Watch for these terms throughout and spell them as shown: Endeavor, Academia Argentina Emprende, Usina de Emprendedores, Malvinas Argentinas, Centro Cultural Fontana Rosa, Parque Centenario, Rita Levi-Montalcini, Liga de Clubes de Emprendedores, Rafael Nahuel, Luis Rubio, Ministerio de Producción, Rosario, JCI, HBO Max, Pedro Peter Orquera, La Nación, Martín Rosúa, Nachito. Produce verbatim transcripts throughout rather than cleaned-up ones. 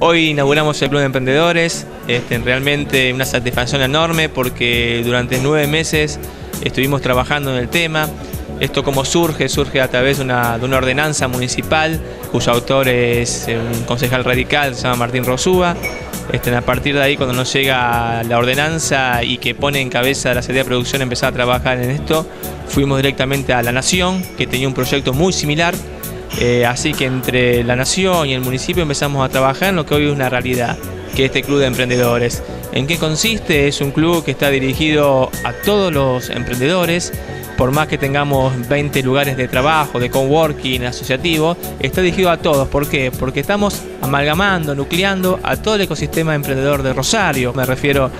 Hoy inauguramos el Club de Emprendedores, este, realmente una satisfacción enorme porque durante nueve meses estuvimos trabajando en el tema. Esto como surge, surge a través de una, de una ordenanza municipal cuyo autor es un concejal radical, se llama Martín Rosúa. Este, a partir de ahí, cuando nos llega la ordenanza y que pone en cabeza la Secretaría de Producción empezar a trabajar en esto, fuimos directamente a La Nación, que tenía un proyecto muy similar. Eh, así que entre La Nación y el municipio empezamos a trabajar en lo que hoy es una realidad, que es este Club de Emprendedores. ¿En qué consiste? Es un club que está dirigido a todos los emprendedores. Por más que tengamos veinte lugares de trabajo, de coworking, asociativo, está dirigido a todos. ¿Por qué? Porque estamos amalgamando, nucleando a todo el ecosistema emprendedor de Rosario. Me refiero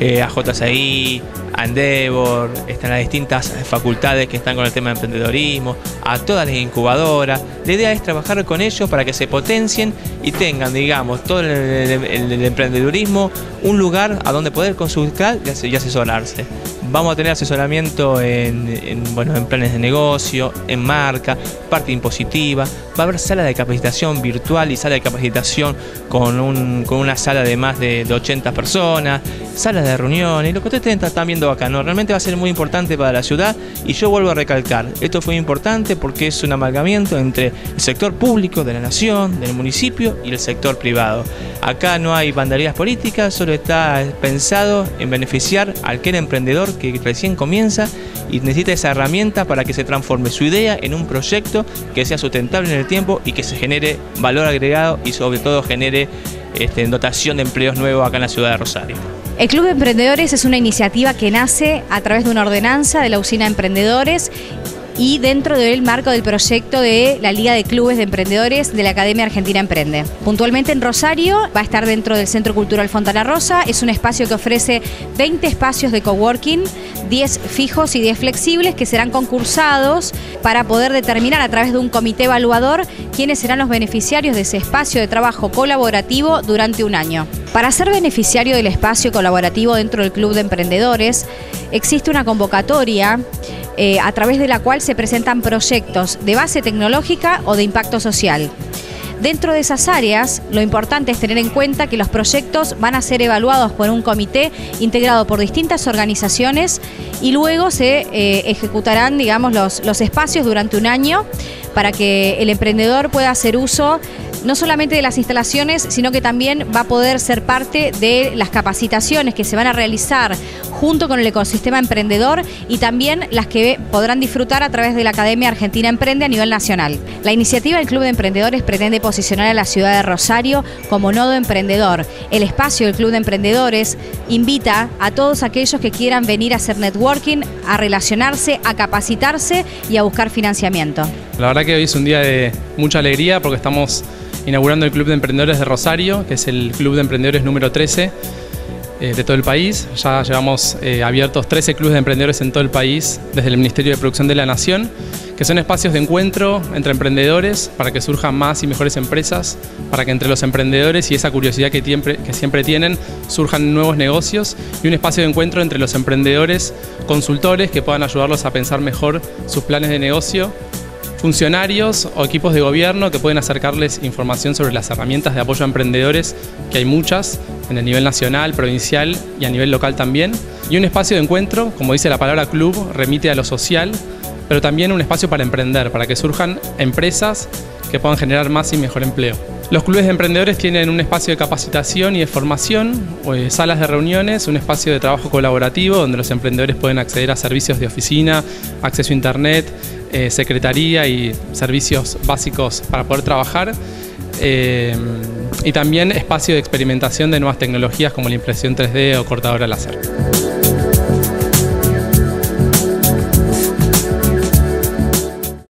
eh, a J C I, a Endeavor, están las distintas facultades que están con el tema de emprendedorismo, a todas las incubadoras. La idea es trabajar con ellos para que se potencien y tengan, digamos, todo el, el, el emprendedurismo, un lugar a donde poder consultar y asesorarse. Vamos a tener asesoramiento en, en, bueno, en planes de negocio, en marca, parte impositiva. Va a haber sala de capacitación virtual y sala de capacitación con, un, con una sala de más de, de ochenta personas, salas de reuniones, lo que ustedes están viendo acá, ¿no? Realmente va a ser muy importante para la ciudad y yo vuelvo a recalcar, esto fue importante porque es un amalgamiento entre el sector público de la nación, del municipio y el sector privado. Acá no hay banderías políticas, solo está pensado en beneficiar a aquel emprendedor que recién comienza y necesita esa herramienta para que se transforme su idea en un proyecto que sea sustentable en el tiempo y que se genere valor agregado y sobre todo genere este, dotación de empleos nuevos acá en la ciudad de Rosario. El Club de Emprendedores es una iniciativa que nace a través de una ordenanza de la Usina de Emprendedores y dentro del marco del proyecto de la Liga de Clubes de Emprendedores de la Academia Argentina Emprende. Puntualmente en Rosario va a estar dentro del Centro Cultural Fontana Rosa. Es un espacio que ofrece veinte espacios de coworking, diez fijos y diez flexibles que serán concursados para poder determinar a través de un comité evaluador quiénes serán los beneficiarios de ese espacio de trabajo colaborativo durante un año. Para ser beneficiario del espacio colaborativo dentro del Club de Emprendedores existe una convocatoria Eh, a través de la cual se presentan proyectos de base tecnológica o de impacto social. Dentro de esas áreas, lo importante es tener en cuenta que los proyectos van a ser evaluados por un comité integrado por distintas organizaciones y luego se eh, ejecutarán, digamos, los, los espacios durante un año para que el emprendedor pueda hacer uso no solamente de las instalaciones, sino que también va a poder ser parte de las capacitaciones que se van a realizar junto con el ecosistema emprendedor y también las que podrán disfrutar a través de la Academia Argentina Emprende a nivel nacional. La iniciativa del Club de Emprendedores pretende posicionar a la ciudad de Rosario como nodo emprendedor. El espacio del Club de Emprendedores invita a todos aquellos que quieran venir a hacer networking, a relacionarse, a capacitarse y a buscar financiamiento. La verdad que hoy es un día de mucha alegría porque estamos inaugurando el Club de Emprendedores de Rosario, que es el Club de Emprendedores número trece eh, de todo el país. Ya llevamos eh, abiertos trece clubes de emprendedores en todo el país desde el Ministerio de Producción de la Nación, que son espacios de encuentro entre emprendedores para que surjan más y mejores empresas, para que entre los emprendedores y esa curiosidad que siempre, que siempre tienen surjan nuevos negocios y un espacio de encuentro entre los emprendedores, consultores que puedan ayudarlos a pensar mejor sus planes de negocio, funcionarios o equipos de gobierno que pueden acercarles información sobre las herramientas de apoyo a emprendedores, que hay muchas, en el nivel nacional, provincial y a nivel local también. Y un espacio de encuentro, como dice la palabra club, remite a lo social, pero también un espacio para emprender, para que surjan empresas que puedan generar más y mejor empleo. Los clubes de emprendedores tienen un espacio de capacitación y de formación, salas de reuniones, un espacio de trabajo colaborativo donde los emprendedores pueden acceder a servicios de oficina, acceso a internet, eh, secretaría y servicios básicos para poder trabajar. Eh, y también espacio de experimentación de nuevas tecnologías como la impresión tres D o cortadora láser.